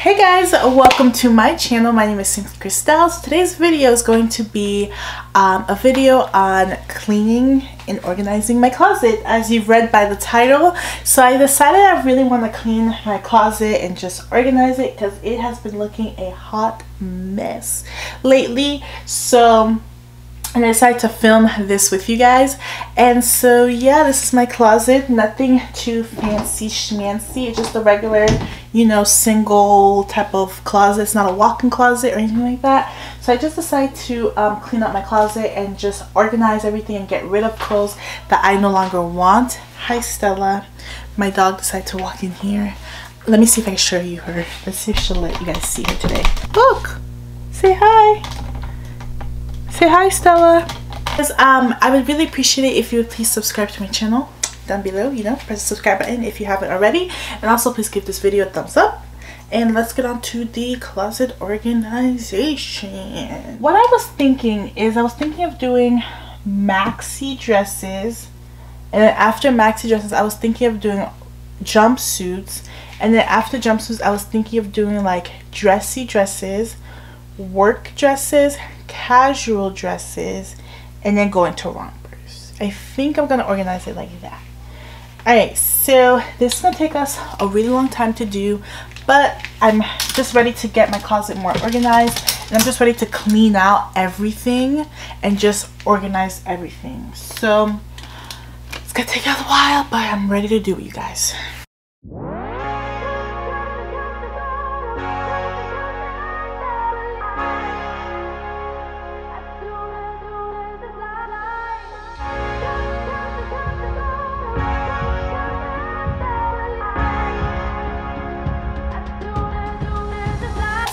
Hey guys, welcome to my channel. My name is Krystelle. So today's video is going to be a video on cleaning and organizing my closet, as you've read by the title. So I decided I really want to clean my closet and just organize it because it has been looking a hot mess lately. So I decided to film this with you guys. And so yeah, this is my closet. Nothing too fancy schmancy, it's just a regular, you know, single type of closet. It's not a walk-in closet or anything like that. So I just decided to clean up my closet and just organize everything and get rid of clothes that I no longer want. Hi Stella. My dog decided to walk in here. Let me see if I can show you her. Let's see if she'll let you guys see her today. Look! Say hi! Say hi Stella! Because, I would really appreciate it if you would please subscribe to my channel down below, you know, press the subscribe button if you haven't already, and also please give this video a thumbs up. And let's get on to the closet organization. What I was thinking is I was thinking of doing maxi dresses, and then after maxi dresses I was thinking of doing jumpsuits, and then after jumpsuits I was thinking of doing like dressy dresses, work dresses, casual dresses, and then going to rompers. I think I'm gonna organize it like that. Alright, so this is going to take us a really long time to do, but I'm just ready to get my closet more organized, and I'm just ready to clean out everything and just organize everything. So it's going to take a while, but I'm ready to do it, you guys.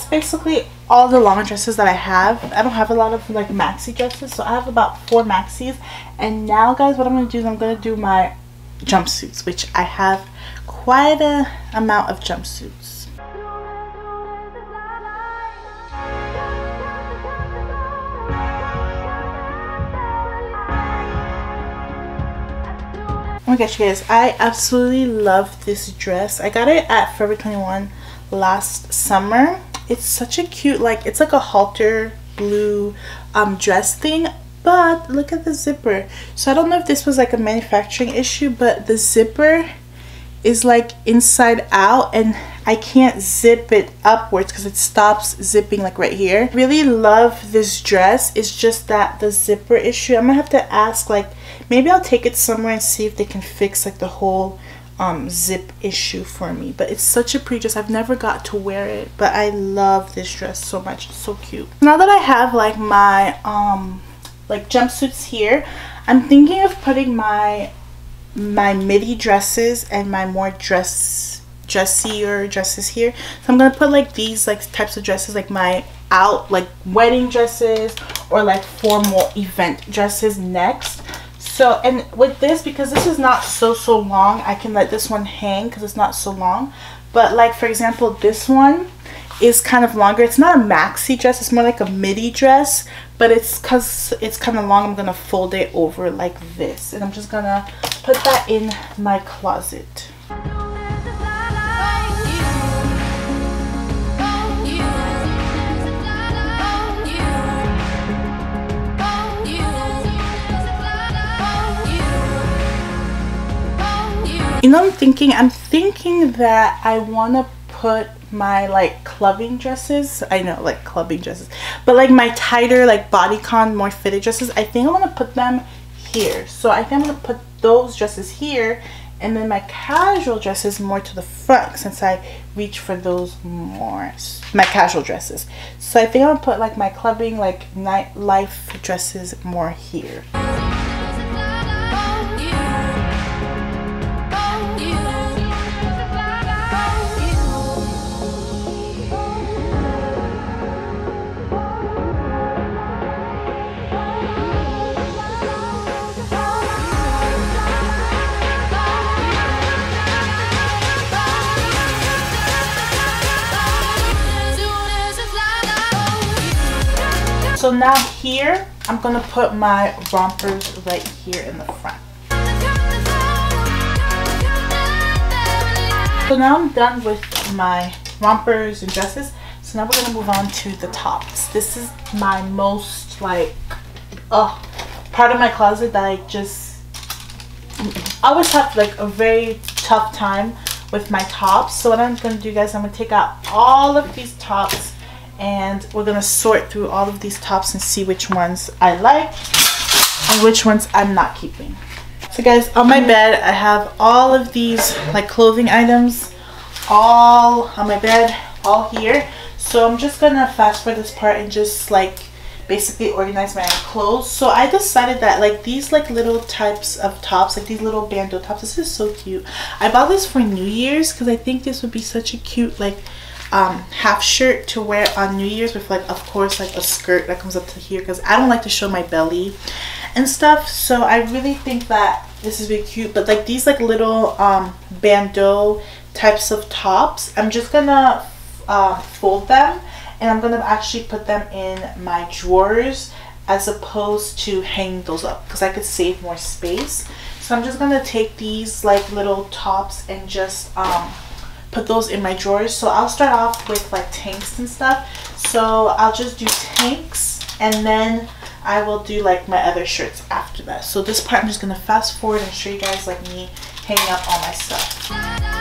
Basically all the long dresses that I have. I don't have a lot of like maxi dresses, so I have about 4 maxis. And now guys, what I'm going to do is I'm going to do my jumpsuits, which I have quite a amount of jumpsuits. Oh my gosh you guys, I absolutely love this dress. I got it at Forever 21 last summer. It's such a cute, like, it's like a halter blue dress thing, but look at the zipper. So I don't know if this was like a manufacturing issue, but the zipper is like inside out and I can't zip it upwards because it stops zipping like right here. Really love this dress. It's just that the zipper issue, I'm gonna have to ask, like, maybe I'll take it somewhere and see if they can fix like the whole zip issue for me. But it's such a pretty dress. I've never got to wear it, but I love this dress so much. It's so cute. Now that I have like my like jumpsuits here, I'm thinking of putting my midi dresses and my more dressier dresses here. So I'm gonna put like these like types of dresses, like my out like wedding dresses or like formal event dresses next. So, and with this, because this is not so long, I can let this one hang because it's not so long. But like, for example, this one is kind of longer. It's not a maxi dress, it's more like a midi dress, but it's because it's kind of long, I'm gonna fold it over like this, and I'm just gonna put that in my closet. You know, I'm thinking that I want to put my like clubbing dresses, I know, like clubbing dresses, but like my tighter like bodycon more fitted dresses, I think I want to put them here. So I think I'm going to put those dresses here, and then my casual dresses more to the front since I reach for those more, my casual dresses. So I think I'm going to put like my clubbing like nightlife dresses more here. So now here, I'm gonna put my rompers right here in the front. So now I'm done with my rompers and dresses. So now we're gonna move on to the tops. This is my most like part of my closet that I always have like a very tough time with my tops. So what I'm gonna do, guys, I'm gonna take out all of these tops and we're gonna sort through all of these tops and see which ones I like and which ones I'm not keeping. So guys, on my bed I have all of these like clothing items all on my bed, all here. So I'm just gonna fast forward this part and just like basically organize my clothes. So I decided that like these like little types of tops, like these little bandeau tops, this is so cute. I bought this for New Year's because I think this would be such a cute like half shirt to wear on New Year's with like, of course, like a skirt that comes up to here because I don't like to show my belly and stuff. So I really think that this is really cute. But like these like little bandeau types of tops, I'm just gonna fold them and I'm gonna actually put them in my drawers as opposed to hanging those up because I could save more space. So I'm just gonna take these like little tops and just put those in my drawers. So I'll start off with like tanks and stuff. So I'll just do tanks and then I will do like my other shirts after that. So this part I'm just gonna fast forward and show you guys like me hanging up all my stuff.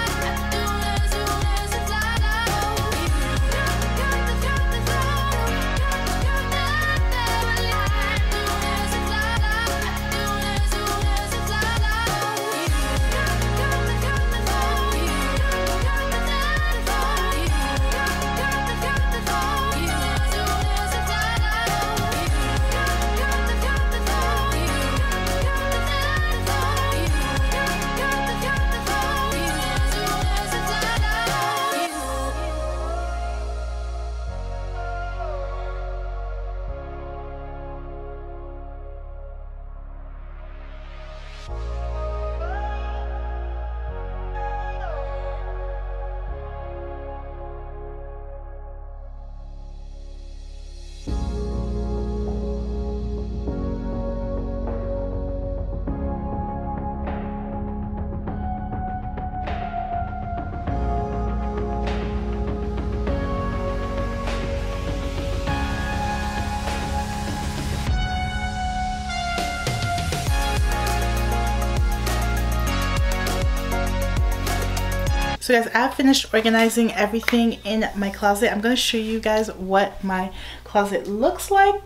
So guys, I've finished organizing everything in my closet. I'm gonna show you guys what my closet looks like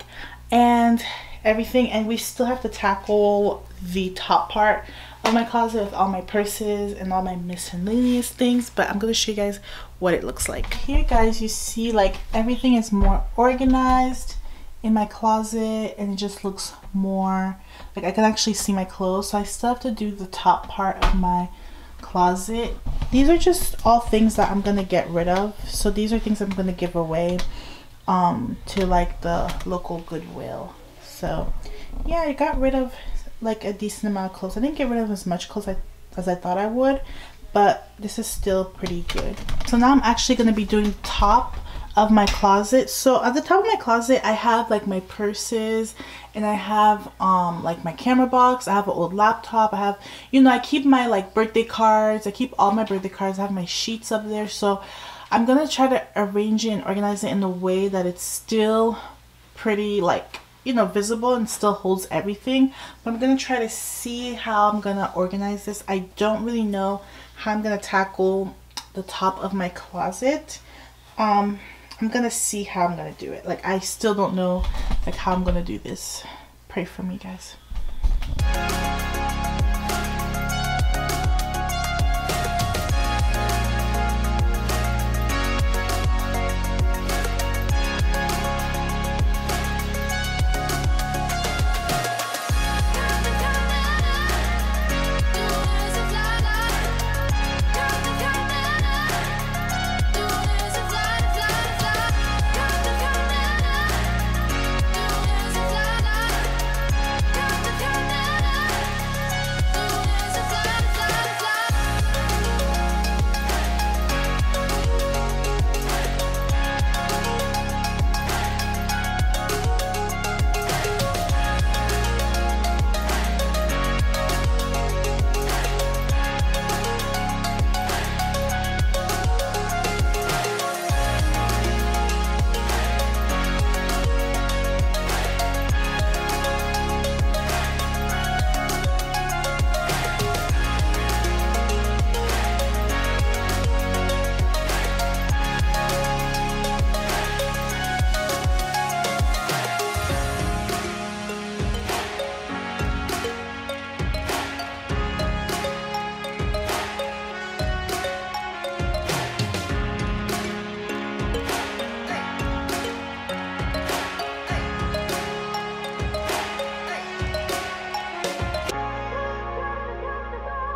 and everything, and we still have to tackle the top part of my closet with all my purses and all my miscellaneous things, but I'm gonna show you guys what it looks like. Here guys, you see like everything is more organized in my closet and it just looks more, like I can actually see my clothes. So I still have to do the top part of my closet. These are just all things that I'm gonna get rid of. So these are things I'm gonna give away to like the local Goodwill. So yeah, I got rid of like a decent amount of clothes. I didn't get rid of as much clothes as I thought I would, but this is still pretty good. So now I'm actually gonna be doing top of my closet. So at the top of my closet I have like my purses and I have like my camera box, I have an old laptop, I have, you know, I keep my like birthday cards, I keep all my birthday cards, I have my sheets up there. So I'm gonna try to arrange it and organize it in a way that it's still pretty like, you know, visible and still holds everything, but I'm gonna try to see how I'm gonna organize this. I don't really know how I'm gonna tackle the top of my closet. I'm gonna see how I'm gonna do it. Like I still don't know like how I'm gonna do this. Pray for me, guys.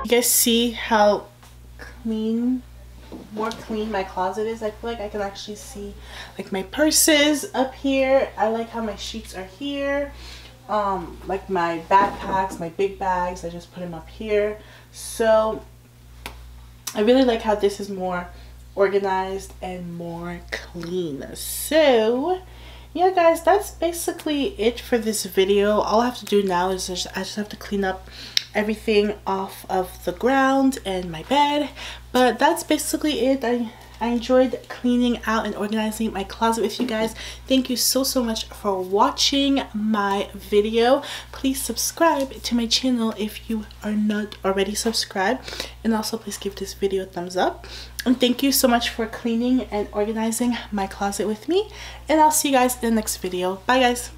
You guys see how clean, more clean my closet is? I feel like I can actually see like my purses up here. I like how my sheets are here. Like my backpacks, my big bags, I just put them up here. So I really like how this is more organized and more clean. So yeah guys, that's basically it for this video. All I have to do now is I just have to clean up everything off of the ground and my bed, but that's basically it. I enjoyed cleaning out and organizing my closet with you guys. Thank you so much for watching my video. Please subscribe to my channel if you are not already subscribed, and also please give this video a thumbs up. And thank you so much for cleaning and organizing my closet with me, and I'll see you guys in the next video. Bye guys.